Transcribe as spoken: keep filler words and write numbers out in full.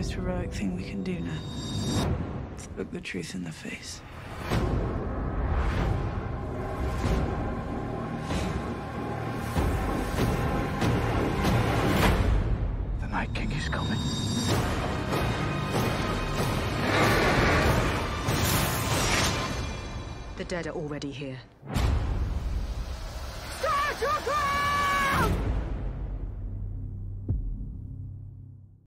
most heroic thing we can do now. Let's look the truth in the face. The Night King is coming. The dead are already here. Start your clown!